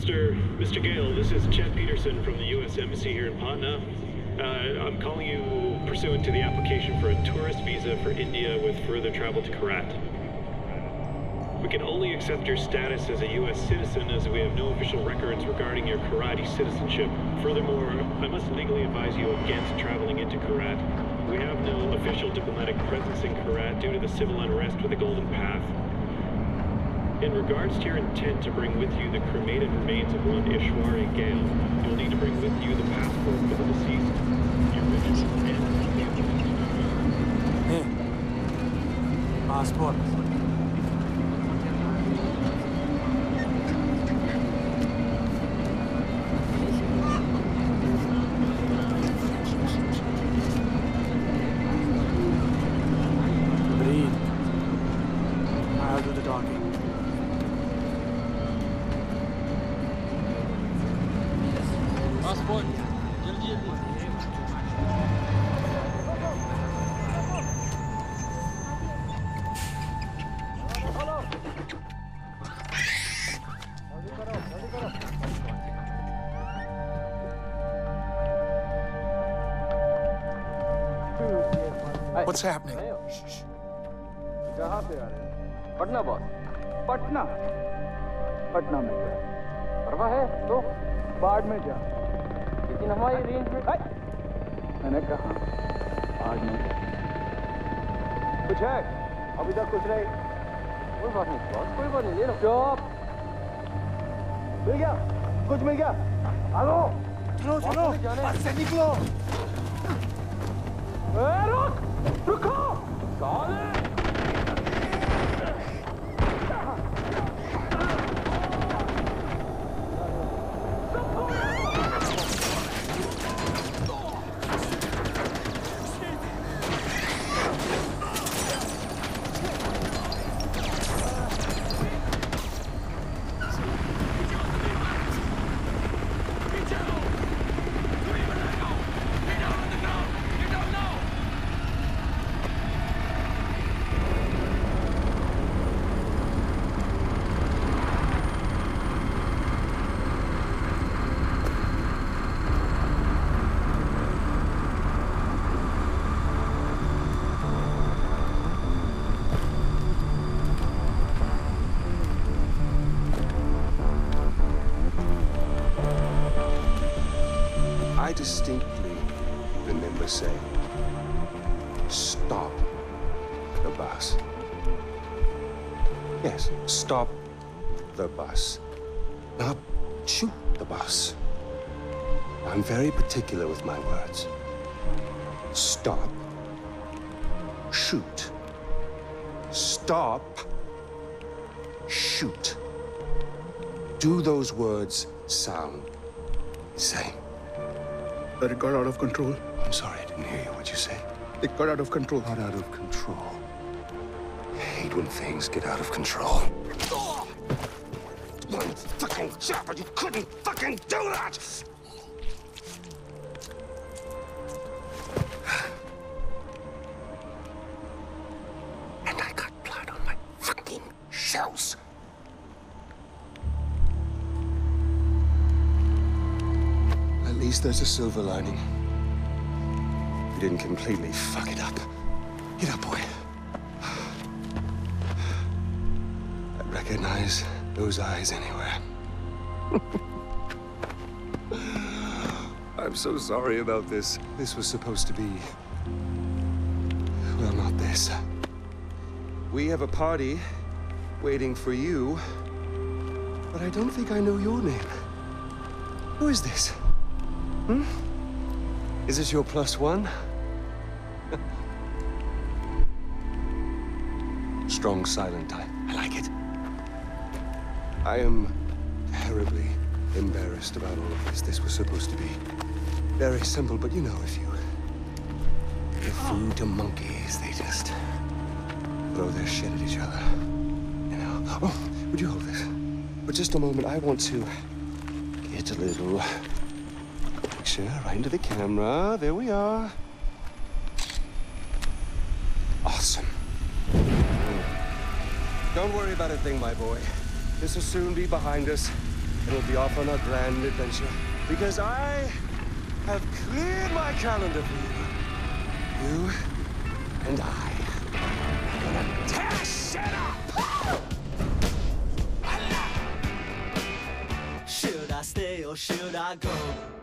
Mr. Gale, this is Chet Peterson from the U.S. Embassy here in Patna. I'm calling you pursuant to the application for a tourist visa for India with further travel to Kyrat. We can only accept your status as a U.S. citizen as we have no official records regarding your Kyrati citizenship. Furthermore, I must legally advise you against traveling into Kyrat. We have no official diplomatic presence in Kyrat due to the civil unrest with the Golden Path. In regards to your intent to bring with you the cremated remains of one Ishwari Gale, you'll need to bring with you the passport for the deceased, your riches, and the passport. What's happening? Patna, boss. Patna. Patna, mein kya hai? Parwa hai to baad mein ja. Lekin hamari range mein hai. Maine kaha aaj nahi. Kuch hai? Abhi tak kuch nahi. Koi baat nahi, boss. Koi baat nahi. Ye lo. Stop. Mil gaya? Kuch mil gaya? Aao. Chalo, chalo. Bus se niklo. Hey, ruk. Rukho! Kaun hai? I distinctly remember saying, stop the bus. Yes, stop the bus. Not shoot the bus. I'm very particular with my words. Stop. Shoot. Stop. Shoot. Do those words sound the same? But it got out of control. I'm sorry, I didn't hear you. What'd you say? It got out of control. Got out of control. I hate when things get out of control. Oh! One fucking shot, but you couldn't fucking do that! And I got blood on my fucking shoes. At least there's a silver lining. You didn't completely fuck it up. Get up, boy. I'd recognize those eyes anywhere. I'm so sorry about this. This was supposed to be... well, not this. We have a party waiting for you, but I don't think I know your name. Who is this? Hmm? Is this your plus one? Strong, silent type. I like it. I am terribly embarrassed about all of this. This was supposed to be very simple, but you know, if you give food to monkeys, they just throw their shit at each other. You know? Oh, would you hold this? For just a moment, I want to get a little... picture right into the camera. There we are. Awesome. Don't worry about a thing, my boy. This will soon be behind us. will be off on a grand adventure because I have cleared my calendar for you. You and I are gonna tear shit up! Should I stay or should I go?